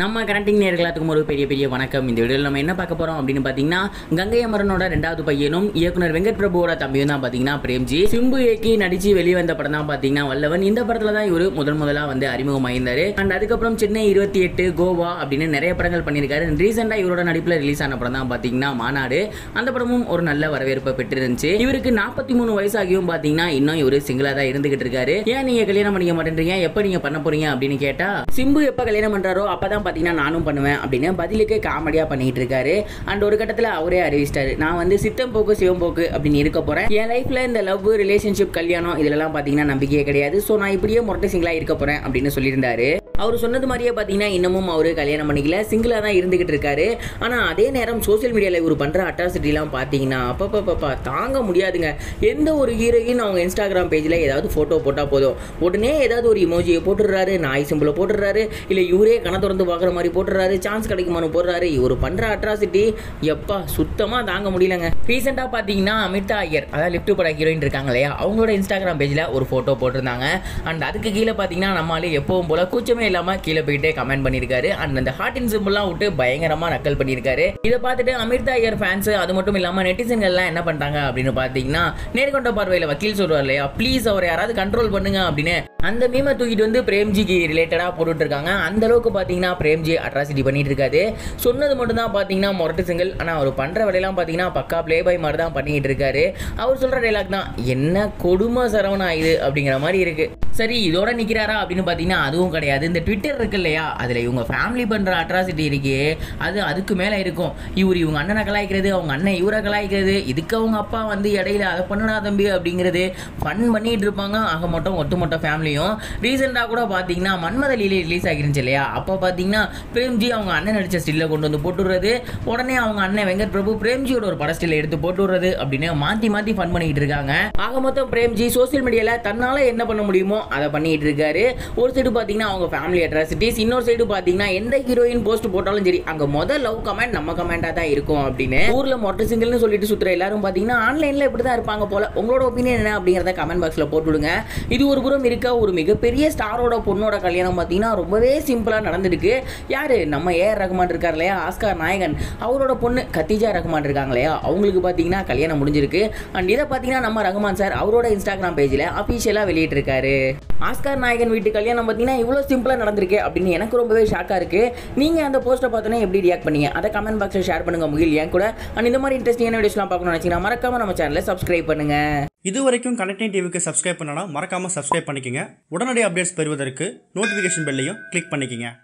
நம்ம கனெக்டிங் நேயர்களுக்கும் ஒரு பெரிய பெரிய வணக்கம். இந்த வீடியோல நம்ம என்ன பார்க்க போறோம் அப்படினு பாத்தீங்கன்னா, கங்கை அமரனோட இரண்டாவது பையனும் இயக்குனர் வெங்கட் பிரபுவோட தம்பியும் தான் பாத்தீங்கன்னா பிரேம்ஜி. சிம்பு ஏக்கி நடிச்சு வெளிவந்த படம் தான் பாத்தீங்கன்னா வல்லவன். இந்த படத்துல தான் இவர் முதல்ல வந்து அறிமுகமாயிருந்தாரு. அண்ட் அதுக்கப்புறம் சென்னை 28, கோவா அப்படின்னு நிறைய படங்கள் பண்ணியிருக்காரு. ரீசெண்டா இவரோட நடிப்புல ரிலீஸ் ஆன படம் தான் பாத்தீங்கன்னா மாநாடு. அந்த படமும் ஒரு நல்ல வரவேற்பை பெற்றிருந்துச்சு. இவருக்கு 43 வயசாகியும் பாத்தீங்கன்னா இன்னும் இவரு சிங்கிளா தான் இருந்துகிட்டு இருக்காரு. ஏன் நீங்க கல்யாணம் பண்ணிக்க மாட்டேன்றீங்க, எப்ப நீங்க பண்ண போறீங்க அப்படின்னு கேட்டா, சிம்பு எப்ப கல்யாணம் பண்றாரோ அப்பதான் பாத்தீங்கன்னா நானும் பண்ணுவேன் அப்படின்னு பதிலுக்கு காமெடியா பண்ணிட்டு இருக்காரு. அண்ட் ஒரு கட்டத்துல அவரே அறிவிச்சிட்டாரு, நான் வந்து சித்தம் போக்கு சிவம்போக்கு அப்படின்னு இருக்க போறேன். என் லைஃப்ல இந்த லவ், ரிலேஷன்ஷிப், கல்யாணம் இதெல்லாம் பாத்தீங்கன்னா நம்பிக்கையே கிடையாது. சோ நான் இப்படியே மொட்டை சிங்கிளா இருக்க போறேன் அப்படின்னு சொல்லியிருந்தாரு. அவர் சொன்னது மாதிரியே பார்த்தீங்கன்னா இன்னமும் அவர் கல்யாணம் பண்ணிக்கல, சிங்கிளாக தான் இருந்துகிட்டு இருக்காரு. ஆனால் அதே நேரம் சோசியல் மீடியாவில் இவர் பண்ணுற அட்ராசிட்டிலாம் பார்த்தீங்கன்னா அப்பப்பா தாங்க முடியாதுங்க. எந்த ஒரு ஹீரோயின் அவங்க இன்ஸ்டாகிராம் பேஜில் ஏதாவது ஃபோட்டோ போட்டால் போதும், உடனே ஏதாவது ஒரு இமோஜியை போட்டுடுறாரு, நாய் சிம்பிளை போட்டுடுறாரு, இல்லை இவரே கண திறந்து பார்க்குற மாதிரி போட்டுடுறாரு, சான்ஸ் கிடைக்குமானு போடுறாரு. இவர் பண்ணுற அட்ராசிட்டி எப்பா சுத்தமாக தாங்க முடியலங்க. ரீசெண்டாக பார்த்தீங்கன்னா அமிதா ஐயர், அதாவது லிஃப்ட் பட ஹீரோயின் இருக்காங்க இல்லையா, அவங்களோட இன்ஸ்டாகிராம் பேஜில் ஒரு ஃபோட்டோ போட்டிருந்தாங்க. அண்ட் அதுக்கு கீழே பார்த்தீங்கன்னா நம்மளே எப்பவும் போல கூச்சமே இல்லாம கீழே போயிட்டே கமெண்ட் பண்ணிருக்காரு. அண்ட் அந்த ஹார்டின் சிம்பிள்லாம் விட்டு பயங்கரமா நக்கல் பண்ணிருக்காரு. இதை பார்த்துட்டு அமிர்தா ஐயர் ஃபேன்ஸ், அது மட்டும் இல்லாம நெட்டிசன்கள் எல்லாம் என்ன பண்றாங்க அப்படின்னு பாத்தீங்கன்னா, நேர்கொண்ட பார்வையில வக்கீல் சொல்றாரு இல்லையா, ப்ளீஸ் அவரை யாராவது கண்ட்ரோல் பண்ணுங்க அப்படின்னு அந்த மீமை தூக்கிட்டு வந்து பிரேம்ஜிக்கு ரிலேட்டடா போட்டுட்டு இருக்காங்க. அந்த அளவுக்கு பாத்தீங்கன்னா பிரேம்ஜி அட்ராசிட்டி பண்ணிட்டு இருக்காரு. சொன்னது மட்டும் தான் பாத்தீங்கன்னா மொரட்டு சிங்கிள், ஆனா அவர் பண்ற வேலையெல்லாம் பாத்தீங்கன்னா பக்கா பிளே பாய் மாதிரி தான் பண்ணிட்டு இருக்காரு. அவர் சொல்ற டைலாக் தான் என்ன கொடுமை சரவணா இது அப்படிங்கிற மாதிரி இருக்கு. சரி, இதோட நிக்கிறாரா அப்படின்னு பாத்தீங்கன்னா அதுவும் கிடையாது. இந்த ட்விட்டர் இருக்கு இல்லையா, அதுல இவங்க ஃபேமிலி பண்ற அட்ராசிட்டி இருக்கே அது அதுக்கு மேல இருக்கும். இவர் இவங்க அண்ணனை கலாய்க்கிறது, அவங்க அண்ணன் இவரை கலாய்க்கிறது, இதுக்கு அவங்க அப்பா வந்து இடையில அதை பண்ணடா தம்பி அப்படிங்கிறது ஃபன் பண்ணிட்டு இருப்பாங்க. ஆக மட்டும் ஒட்டுமொத்த ஃபேமிலியும் ரீசெண்டாக கூட பாத்தீங்கன்னா மன்மத லீலை ரிலீஸ் ஆகிருந்துச்சு இல்லையா, அப்போ பாத்தீங்கன்னா பிரேம்ஜி அவங்க அண்ணன் நடிச்ச ஸ்டில்ல கொண்டு வந்து போட்டுடுறது, உடனே அவங்க அண்ணன் வெங்கட் பிரபு பிரேம்ஜியோட ஒரு பட ஸ்டில்ல எடுத்து போட்டுடுறது அப்படின்னு மாத்தி மாத்தி ஃபன் பண்ணிட்டு இருக்காங்க. ஆக மொத்தம் பிரேம்ஜி சோசியல் மீடியால தன்னால என்ன பண்ண முடியுமோ அதை பண்ணிட்டு இருக்காரு. ஒரு சைடு பாத்தீங்கன்னா அவங்க ஃபேமிலி அட்ராசிட்டிஸ், இன்னொரு சைடு பாத்தீங்கன்னா எந்த ஹீரோயின் போஸ்ட் போட்டாலும் சரி அங்க முதல் லவ் கமெண்ட் நம்ம கமெண்டா தான் இருக்கும் அப்படின்னு. ஊர்ல மொட்டை சிங்கிள்னு சொல்லிட்டு சுத்துற எல்லாரும் பாத்தீங்கன்னா ஆன்லைன்ல இப்படிதான் இருப்பாங்க போல. உங்களோட ஒப்பீனியன் என்ன அப்படிங்கறத கமெண்ட் பாக்ஸ்ல போட்டுடுங்க. இது ஒரு புறம் இருக்க, ஒரு மிகப்பெரிய ஸ்டாரோட பொண்ணோட கல்யாணம் பாத்தீங்கன்னா ரொம்பவே சிம்பிளா நடந்திருக்கு. யாரு நம்ம ஏஆர் ரகுமான் இருக்கார் இல்லையா, ஆஸ்கார் நாயகன், அவரோட பொண்ணு கத்திஜா ரகுமான் இருக்காங்க இல்லையா, அவங்களுக்கு பாத்தீங்கன்னா கல்யாணம் முடிஞ்சிருக்கு. அண்ட் இதை பாத்தீங்கன்னா நம்ம ரகுமான் சார் அவரோட இன்ஸ்டாகிராம் பேஜ்ல அபிஷியலா வெளியிட்டு இருக்காரு. ஆஸ்கார் நாயகன் வீட்டு கல்யாணம் பார்த்தீங்கன்னா இவ்வளோ சிம்பிளாக நடந்திருக்கு அப்படின்னு எனக்கு ரொம்பவே ஷாக்காக இருக்குது. நீங்கள் அந்த போஸ்ட்டை பார்த்தோன்னா எப்படி ரியாக்ட் பண்ணீங்க, அதை கமெண்ட் பாக்ஸில் ஷேர் பண்ணுங்கள் முகில் என் கூட. அண்ட் இந்த மாதிரி இன்ட்ரெஸ்டிங்கான வீடியோஸ்லாம் பார்க்கணும்னு நினச்சிங்கன்னா மறக்காமல் நம்ம சேனலை சப்ஸ்கிரைப் பண்ணுங்கள். இது வரைக்கும் கனெக்டிங் டிவிக்கு சப்ஸ்கிரைப் பண்ணனா மறக்காமல் சப்ஸ்கிரைப் பண்ணிக்கோங்க. உடனடி அப்டேட்ஸ் பெறுவதற்கு நோட்டிஃபிகேஷன் பெல்லையும் கிளிக் பண்ணிக்கோங்க.